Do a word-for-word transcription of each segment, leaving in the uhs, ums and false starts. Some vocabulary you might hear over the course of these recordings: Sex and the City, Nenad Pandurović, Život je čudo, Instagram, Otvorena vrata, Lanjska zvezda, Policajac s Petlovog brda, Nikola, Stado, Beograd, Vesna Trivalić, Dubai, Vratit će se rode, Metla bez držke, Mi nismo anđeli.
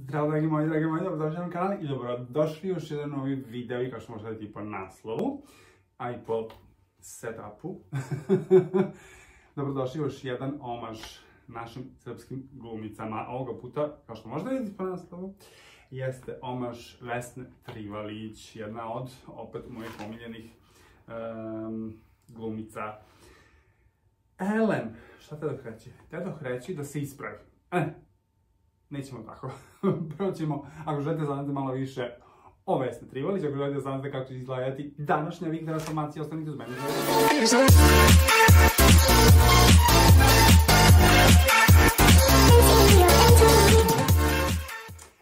Zdravo dragi moji, dragi moji, dobrodošli na kanal i dobrodošli još jedan novi video i kao što možete vidjeti po naslovu, a i po setupu. Dobrodošli još jedan omaž našim srpskim glumicama. Ovoga puta, kao što možete vidjeti po naslovu, jeste omaž Vesne Trivalić, jedna od, opet, mojih omiljenih um, glumica. Elem, šta te dok reći? Te dok reći da se ispravi. E, nećemo tako. Prvo ćemo, ako želite znate malo više o Vesni Trivalić, ako želite znate kako će izgledati današnja vikna transformacija, ostanite uz mene.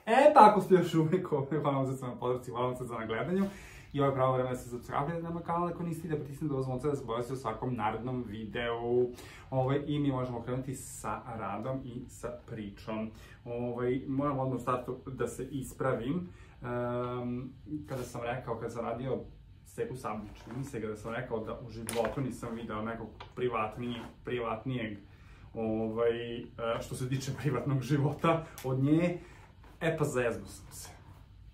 E, tako ste još uvijek ovdje. Hvala vam za na podršci, hvala vam za na gledanju. I ovo je pravo vreme da se subscribe-ite na moj kanal ako niste i da pritisnete do zvonca da se obavestite o svakom narednom videu. I mi možemo krenuti sa radom i sa pričom. Moram odmah u startu da se ispravim. Kada sam rekao, kada sam radio seku sabničnim se, kada sam rekao da u životu nisam video nekog privatnijeg, što se tiče privatnog života od nje, e pa zezno sam se.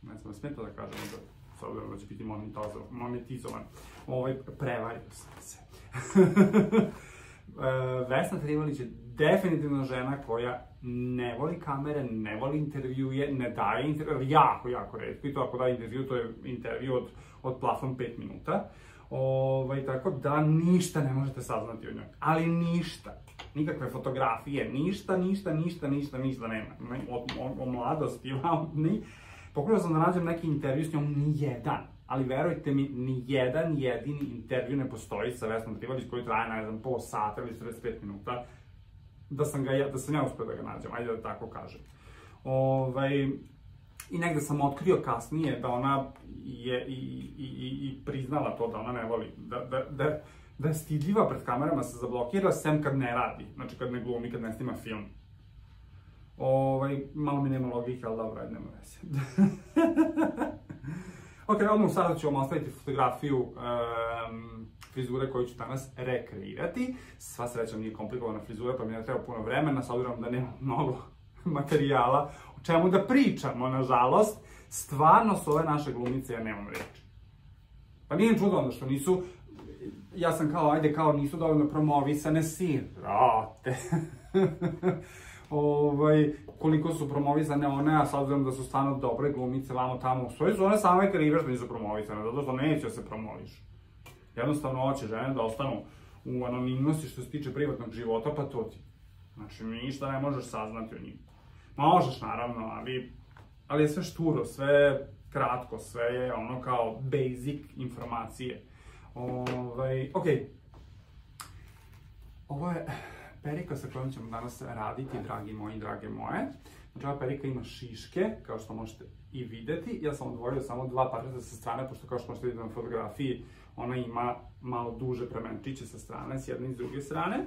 Ne znam, smeta da kažem da obzirom da će biti monetizovan. Prevario sam se. Vesna Trivalić je definitivno žena koja ne voli kamere, ne voli intervjuje, ne daje intervjuje, jako, jako retko. I to ako daje intervju, to je intervju od plafon pet minuta. Tako da ništa ne možete saznati o njoj. Ali ništa. Nikakve fotografije, ništa, ništa, ništa, ništa, ništa nema. O mladosti, ni... Pokušao sam da nađem neki intervju s njom, nijedan, ali verujte mi, nijedan jedini intervju ne postoji sa Vesnom Trivalić koji traje, ne znam, pol sata ili četrdeset pet minuta, da sam ja uspio da ga nađem, ajde da tako kažem. I negde sam otkrio kasnije da ona je i priznala to da ona ne voli, da je stidljiva pred kamerama, se zablokira, sem kad ne radi, znači kad ne glumi, kad ne snima film. Malo mi nema logike, ali dobro, nema veze. Ok, odmah u sada ću vam ostaviti fotografiju frizure koju ću danas rekreirati. Sva sreća mi je komplikovana frizura, pa mi ne treba puno vremena, s obzirom da nema mnogo materijala o čemu da pričamo, nažalost. Stvarno s ove naše glumice ja nemam reči. Pa nije čudo onda što nisu, ja sam kao, ajde, kao nisu dovoljno promovisane sirote. Koliko su promovisane one, a s obzirom da su stvarno dobre glumice vamo tamo u svoju zone, samo je krive što nisu promovisane, zato što neće da se promoviš. Jednostavno hoće žene da ostanu u anonimnosti što se tiče privatnog života, pa to ti. Znači, ništa ne možeš saznati o njima. Možeš, naravno, ali je sve šturo, sve kratko, sve je ono kao basic informacije. Ok, ovo je... Perika sa kojom ćemo danas raditi, dragi moji, drage moje. Znači, ova perika ima šiške, kao što možete i vidjeti. Ja sam odvojio samo dva parčeta sa strane, pošto kao što možete vidjeti na fotografiji, ona ima malo duže premenčiće sa strane, s jedne i s druge strane.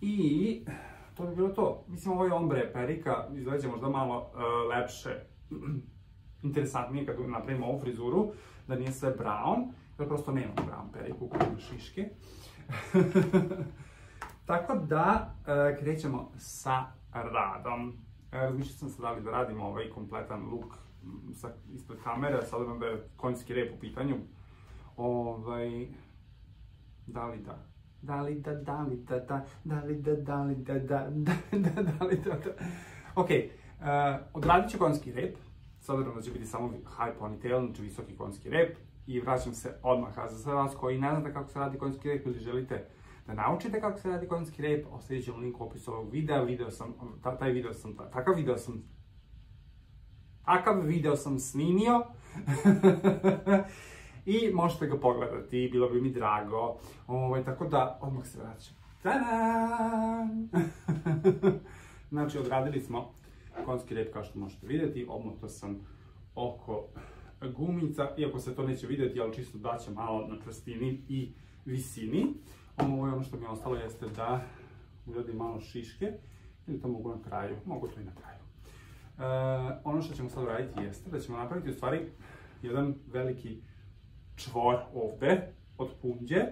I to bi bilo to. Mislim, ovo je ombre perika, izgleda možda malo lepše, interesantnije kad napravimo ovu frizuru, da nije sve brown, jer prosto nemam brown periku koja ima šiške. Tako da krećemo sa radom. Razmišljao sam se da li da radim ovaj kompletan look ispred kamere, sad da je konjski rep u pitanju. Da li da? Da li da, da li da, da, da li da, da li da, da, da li da, da. Ok, odradit ću konjski rep, sad da će biti samo high ponytail, znači visoki konjski rep. I vraćam se odmah, a za sve vas koji ne znate kako se radi konjski rep ili želite da naučite kako se radi konjski rep, ostavit ću link u opisu ovog videa, video sam, taj video sam, takav video sam, takav video sam snimio i možete ga pogledati, bilo bi mi drago, tako da odmah se vraćam. Ta-dam! Znači, odradili smo konjski rep kao što možete vidjeti, obmoto sam oko gumica, iako se to neće vidjeti, ali čisto daće malo na čvrstini i visini. Ono što mi je ostalo jeste da uradim malo šiške, ili to mogu na kraju, mogu to i na kraju. Ono što ćemo sad raditi jeste da ćemo napraviti u stvari jedan veliki čvor ovdje, od punđe,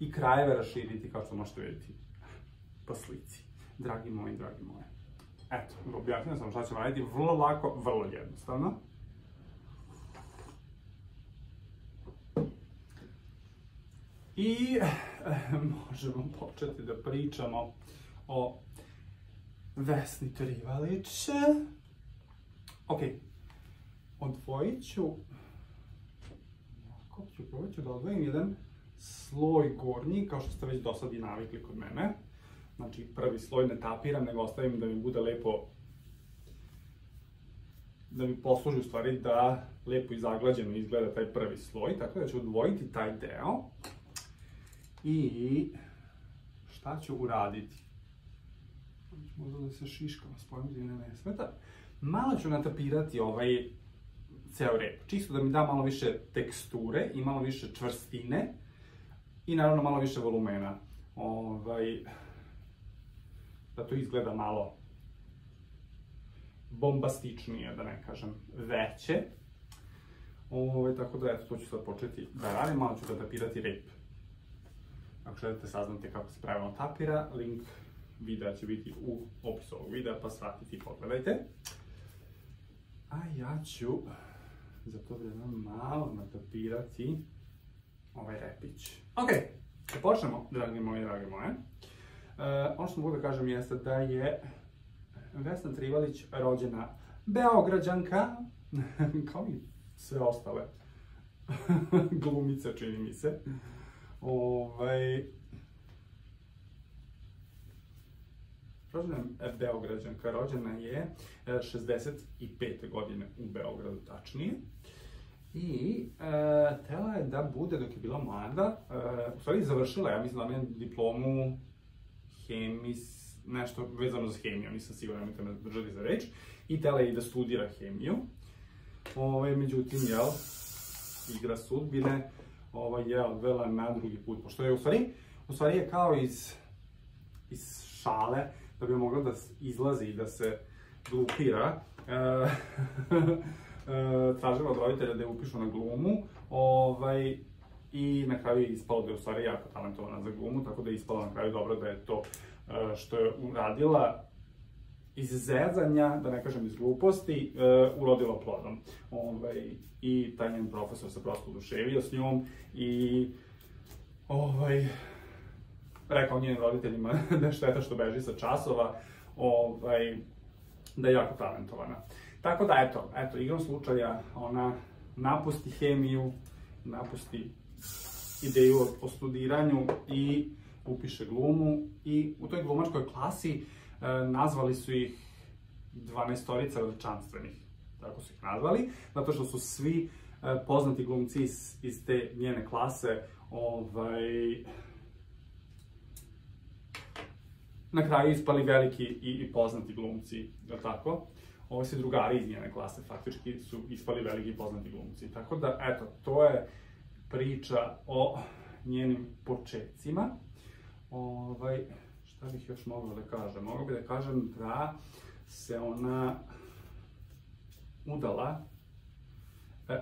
i krajeve raširiti kao što možete vidjeti po slici. Dragi moji, dragi moje. Eto, objasnio sam šta ćemo raditi, vrlo lako, vrlo jednostavno. I možemo početi da pričamo o Vesni Trivalić. Ok, odvojit ću, probit ću da odvojim jedan sloj gornji, kao što ste već do sad i navikli kod mene. Znači, prvi sloj ne tapiram, nego ostavim da mi bude lepo, da mi posluži u stvari da lepo i zaglađeno izgleda taj prvi sloj, tako da ću odvojiti taj deo. I šta ću uraditi? Možda da se šiškama spojim da mi ne smeta. Malo ću natapirati ovaj ceo rep, čisto da mi da malo više teksture i malo više čvrstine i naravno malo više volumena. Ovaj... da to izgleda malo bombastičnije, da ne kažem, veće. Ove, tako da, eto, to ću sad početi da radim, malo ću da tapirati rep. Ako želite saznati kako se pravilno tapira, link videa će biti u opisu ovog videa, pa shvatite i pogledajte. A ja ću za to vreme malo natapirati ovaj repić. Ok, da počnemo, dragi moji, dragi moje. Ono što mogu da kažem jeste da je Vesna Trivalić rođena Beograđanka, kao i sve ostale glumice, čini mi se. Rođena je Beograđanka, rođena je šezdeset pete godine u Beogradu, tačnije. I htela je da bude, dok je bila mlada, u stvari završila, ja mislim da je diplomu hemis, nešto vezano za hemiju, nisam siguran, nemojte me držati za reč, i htela je i da studira hemiju. Međutim, jel, igra sudbine je odvela na drugi put, pošto je u stvari, u stvari je kao iz šale, da bi mogla da izlazi i da se glupira, tražila od roditelja da je upišu na glumu, i na kraju je ispalo da je u stvari jako talentovana za glumu, tako da je ispalo na kraju dobro da je to što je uradila iz zezanja, da ne kažem iz gluposti, urodilo plodom. I taj njen profesor se prosto oduševio s njom i rekao njenim roditeljima da je šteta što beži sa časova, da je jako talentovana. Tako da, eto, eto, igrom slučaja ona napusti hemiju, napusti ideju o studiranju i upiše glumu, i u toj glumačkoj klasi nazvali su ih dvanaestorica veličanstvenih, tako su ih nazvali, zato što su svi poznati glumci iz te njene klase na kraju ispali veliki i poznati glumci, jel' tako? Ovi svi drugari iz njene klase faktički su ispali veliki i poznati glumci, tako da, eto, to je priča o njenim početcima. Šta bih još mogao da kažem? Mogao bih da kažem da se ona udala,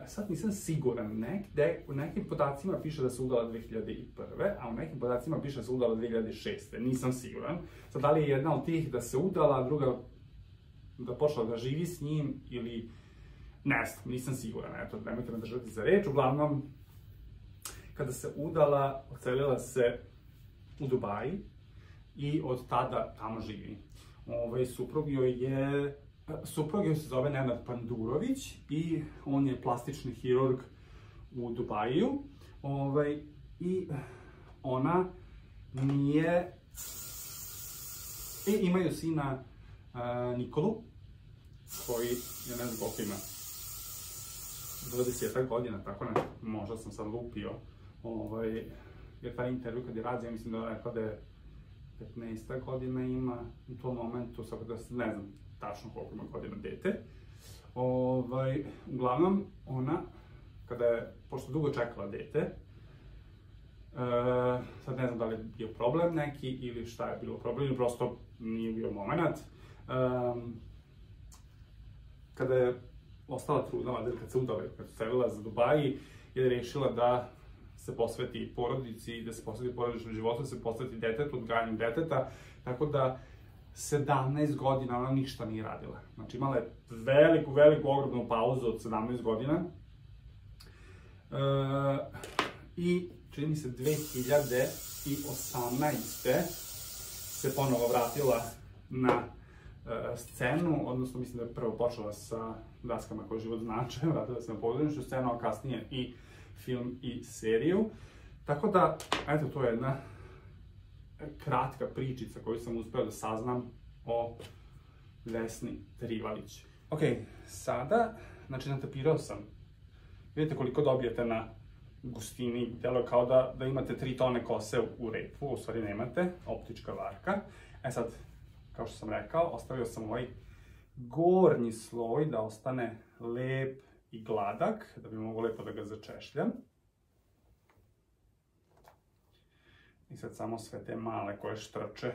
sad nisam siguran, negde, u nekim podacima piše da se udala dve hiljade prve, a u nekim podacima piše da se udala dve hiljade šeste, nisam siguran. Sad, da li je jedna od tih da se udala, druga da počela da živi s njim ili ne znam, nisam siguran, eto, nemojte me držati za reč. Uglavnom, kada se udala, odselila se u Dubaji i od tada tamo živi. Suprug joj je, suprug joj se zove Nenad Pandurović i on je plastični hirurg u Dubaju, i ona nije, i imaju sina Nikolu, koji, ja ne znam koliko ima, dvadesetak godina, tako ne, možda sam sad lupio, jer taj intervju kad je rađen, mislim da je rekla da je petnaestak godina ima u tom momentu, sad da ne znam tačno koliko ima godina dete. Uglavnom, ona, kada je, pošto dugo čekala dete, sad ne znam da li je bio problem neki ili šta je bilo problem, ili prosto nije bio moment. Kada je ostala trudna, ali kad se udala, kad se selila za Dubaji, je rešila da se posveti porodici, da se posveti porodičnom životu, da se posveti detetu, odgajanju deteta, tako da sedamnaest godina ona ništa nije radila. Znači imala je veliku, veliku, ogromnu pauzu od sedamnaest godina. I čini se dve hiljade osamnaeste. se ponovo vratila na scenu, odnosno mislim da je prvo počela sa daskama koje život znače, vratila se na pozorišnu scenu, a kasnije i film i seriju. Tako da, eto, to je jedna kratka pričica koju sam uspeo da saznam o Vesni Trivalić. Ok, sada, znači natapirao sam. Vidite koliko dobijete na gustini, delo je kao da imate tri tone kose u repu, u stvari nemate, optička varka. E sad, kao što sam rekao, ostavio sam ovaj gornji sloj da ostane lep i gladak, da bi mogu lepo da ga začešljam. I sad samo sve te male koje štrče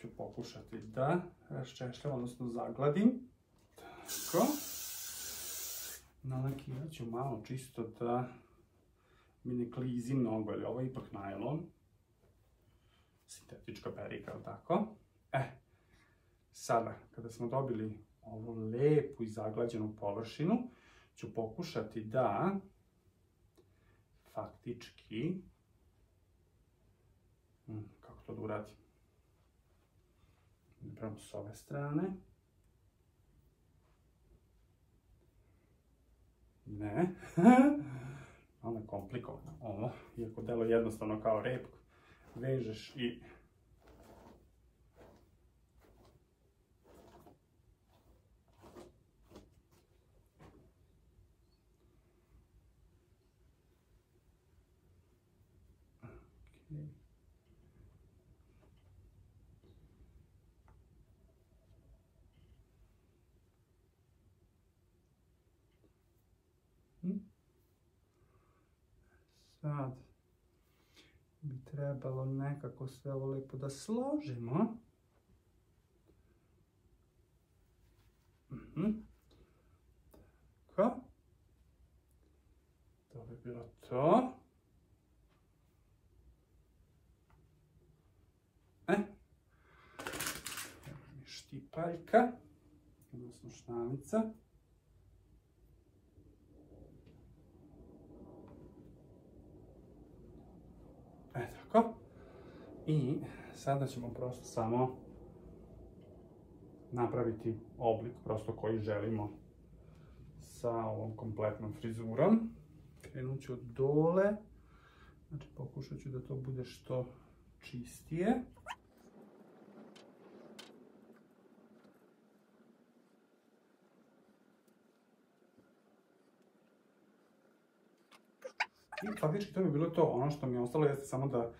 ću pokušati da raščešljam, odnosno zagladim. Tako. Nalakirat ću malo čisto da mi ne klizi mnogo, ali ovo je ipak najlon. Sintetička perika, ali tako. E, sada, kada smo dobili ovu lepu i zaglađenu površinu, ću pokušati da faktički... Kako to da uradim? Napravim s ove strane. Ne, malo je komplikovano ovo, iako delo je jednostavno kao rep, vežeš i... Sad bi trebalo nekako sve ovo lijepo da složimo. Tako. To bi bilo to. E. Evo mi štipaljka, odnosno štalica. E, tako. I sada ćemo prosto samo napraviti oblik prosto koji želimo sa ovom kompletnom frizurom. Krenut ću od dole. Znači, pokušat ću da to bude što čistije. I faktički to bi bilo to. Ono što mi je ostalo jeste samo da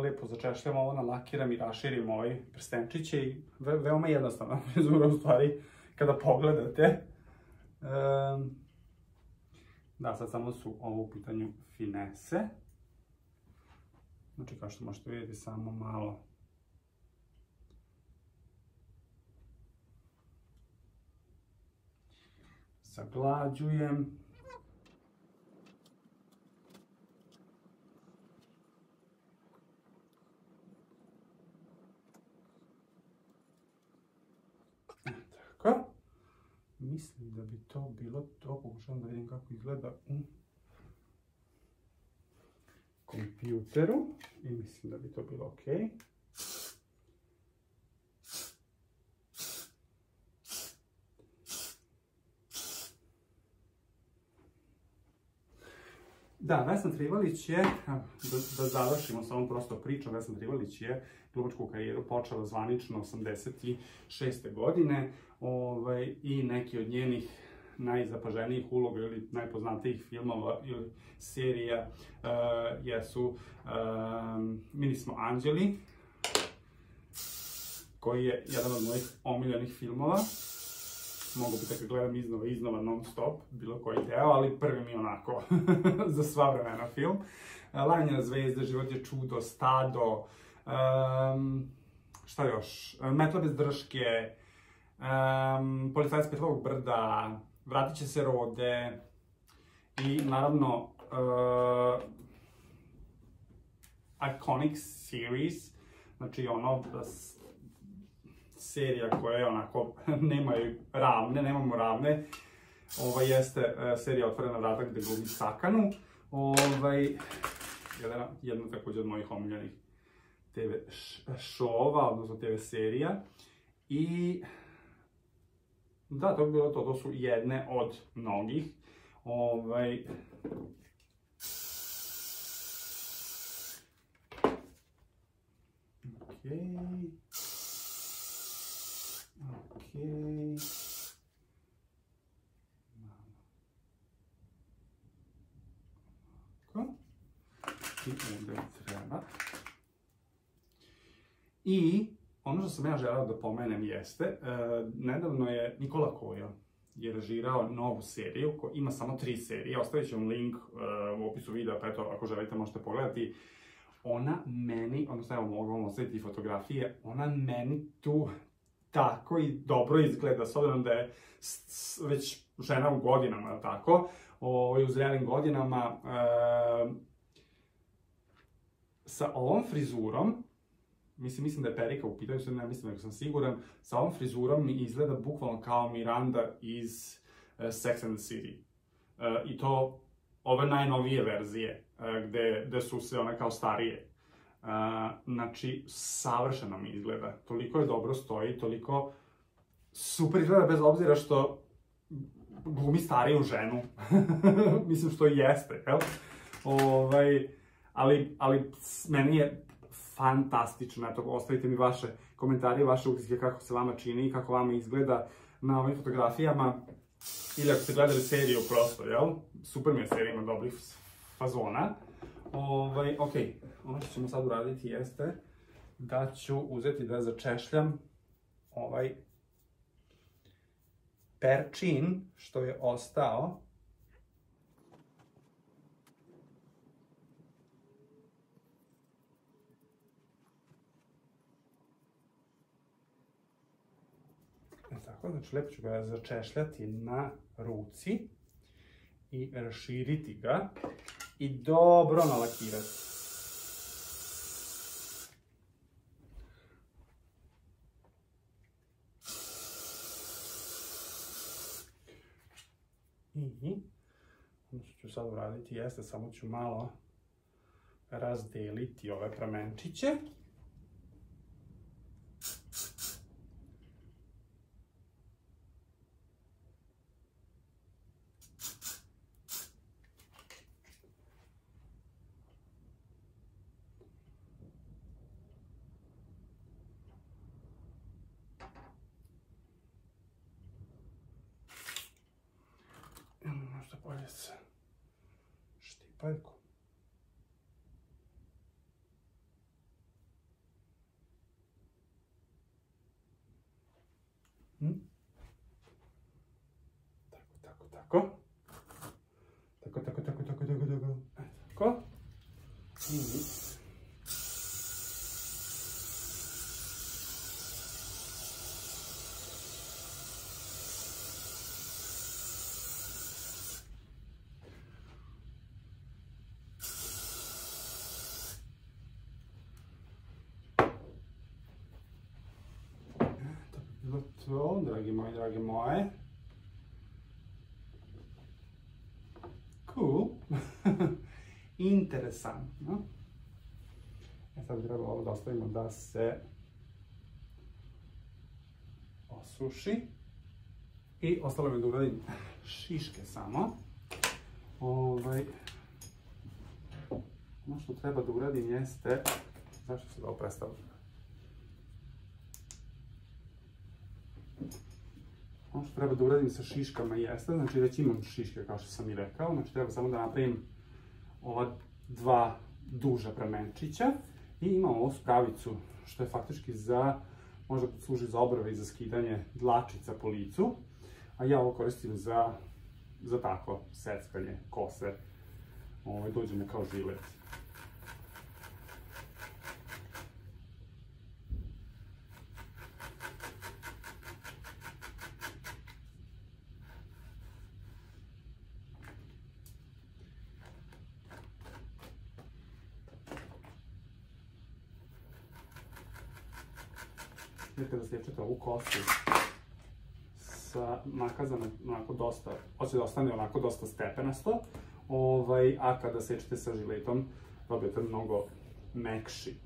lepo začešljam ovo, nalakiram i raširim ovaj prstenčiće i veoma jednostavna frizura u stvari kada pogledate. Da, sad samo su ovo u pitanju finese. Znači, kao što možete vidjeti, samo malo zaglađujem. Mislim da bi to bilo to, pokušavam da vidim kako izgleda u kompjuteru i mislim da bi to bilo ok. Da, Vesna Trivalić je, da završimo s ovom prosto pričom, Vesna Trivalić je glumačku karijeru počela zvanično osamdeset šeste godine i neki od njenih najzapaženijih uloga ili najpoznatijih filmova ili serija jesu Mi nismo anđeli, koji je jedan od mojih omiljenih filmova. Mogu biti da ga gledam iznova, iznova, non stop, bilo koji deo, ali prvi mi onako za sva vremena film. Lanjska zvezda, Život je čudo, Stado, šta još, Metla bez držke, Policajac s Petlovog brda, Vratit će se rode i naravno iconic series Znači ono, serija koja je onako, nemaju ravne, nemamo ravne. Ova jeste serija Otvorena vrata gde glumi Sakanu. Jedna također od mojih omiljenih te ve šova, odnosno te ve serija. I da, to bi bilo to, to su jedne od mnogih. Ovaj... Okej... Okej... Ovako... I onda treba... I... Ono što sam ja želeo da pomenem jeste, nedavno je Nikola je režirao novu seriju, ima samo tri serije, ostavit ću vam link u opisu videa, pa eto, ako želite možete pogledati. Ona meni, odnosno evo mogu vam ostaviti fotografije, ona meni tu tako i dobro izgleda, s obzirom da je već žena u godinama, tako, u zrelim godinama, sa ovom frizurom. Mislim, mislim da je perika u pitanju, sve ne mislim, nego sam siguran. Sa ovom frizurom mi izgleda bukvalno kao Miranda iz Sex and the City. I to ove najnovije verzije, gde su sve one kao starije. Znači, savršeno mi izgleda. Toliko je dobro stoji, toliko super izgleda, bez obzira što glumi stariju ženu. Mislim, što jeste, jel? Ali meni je... fantastično, eto, ostavite mi vaše komentarije, vaše utiske kako se vama čini i kako vama izgleda na ovim fotografijama. Ili ako ste gledali seriju prosto, jel? Super mi je serija, ima dobrih fazona. Ok, ono što ćemo sad uraditi jeste da ću uzeti da začešljam ovaj perčin što je ostao. Znači, lepo ću ga začešljati na ruci i raširiti ga i dobro nalakirati. I ono što ću sad uraditi jeste, samo ću malo razdeliti ove pramenčiće. Štipaljku. Tako, tako, tako. Tako, tako, tako, tako, tako, tako. Tako. I... dragi moji, dragi moje. Cool. Interesantno. E sad treba ovo da ostavimo da se osuši. I ostalo mi da uradim šiške samo. Ono što treba da uradim jeste... Zašto se da ovo predstavljamo? Ono što treba da uradim sa šiškama jeste, znači već imam šiške kao što sam i rekao, znači treba samo da napravim ova dva duža pramenčića i imam ovu spravicu što je faktički za, možda služi za obrve i za skidanje dlačica po licu, a ja ovo koristim za, za tako, seckanje, kose, dođe mi kao žilet. uspijete da sličete ovu kosu sa nakazanom onako dosta, hoće da ostane onako dosta stepenasto, a kada sečete sa žiletom dobijete mnogo mekši.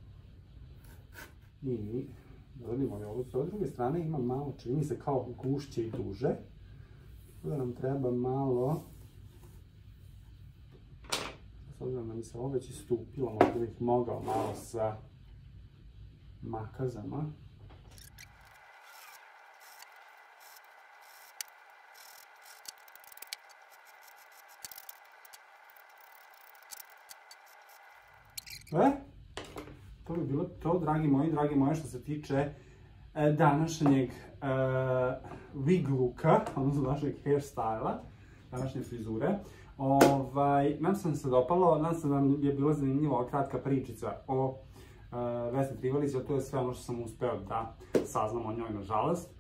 I mi dodelimo je ovo, s druge strane ima malo, čini se kao gušće i duže, da nam treba malo, s obzirom da mi se ovo već istupilo, možda bih mogao malo sa makazama. E, to bi bilo to, dragi moji, dragi moji, što se tiče današnjeg wig looka, odnosno današnjeg hairstyla, današnje frizure. Nam se vam se dopalo, nam se vam je bila zanimljiva kratka pričica o Vesni Trivalić, a to je sve ono što sam uspeo da saznam o njoj, nažalost,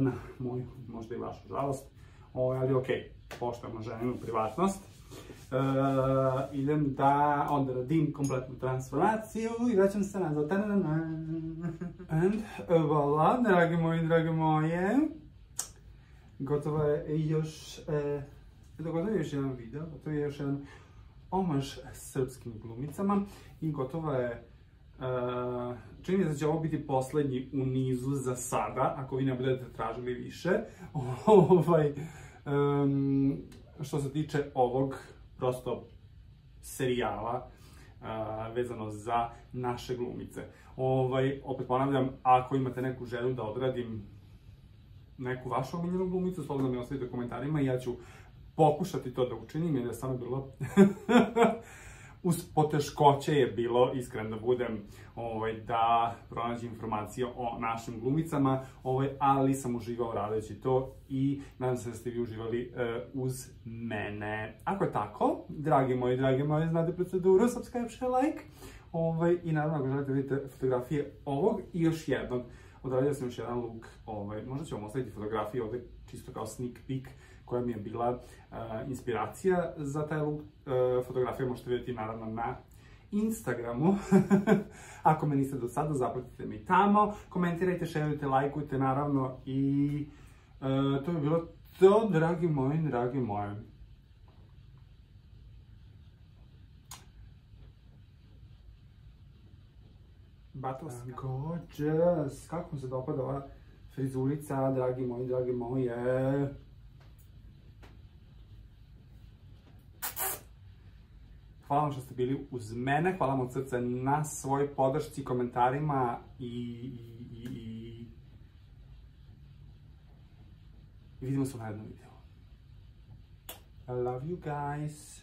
na moju, možda i vašu žalost, ali ok, poštujemo ženinu privatnost. Idem da odradim kompletnu transformaciju i vraćam se nazad. And voilà, dragi moji, dragi moje, gotovo je još gotovo je još jedan video, gotovo je još jedan omaž srpskim glumicama i gotovo je, čini mi se da će ovo biti poslednji u nizu za sada, ako vi ne budete tražili više ovaj što se tiče ovog prosto serijala vezano za naše glumice. Opet ponavljam, ako imate neku želju da odradim neku vašu omiljenu glumicu, slobodno mi ostavite u komentarima i ja ću pokušati to da učinim, jer je stvarno bilo uz poteškoće je bilo, iskren da budem, da pronađem informacije o našim glumicama, ali sam uživao radeći to i nadam se da ste vi uživali uz mene. Ako je tako, dragi moji, dragi moji, znate proceduru, subscribe, share, like i naravno ako želite vidite fotografije ovog i još jednog. Odradio sam još jedan look, možda ću vam ostaviti fotografije ovde čisto kao sneak peek koja mi je bila inspiracija za taj look. Fotografije možete vidjeti naravno na Instagramu. Ako me niste do sada, zapratite me i tamo, komentirajte, šerujte, lajkujte naravno i to bi bilo to, dragi moji, dragi moji. Batovska. Gorgeous! Kako mi se dopada ova frizulica, dragi moji, dragi moje. Hvala vam što ste bili uz mene, hvala vam od srca na svoj podršci, komentarima i vidimo se u narednom videu. I love you guys!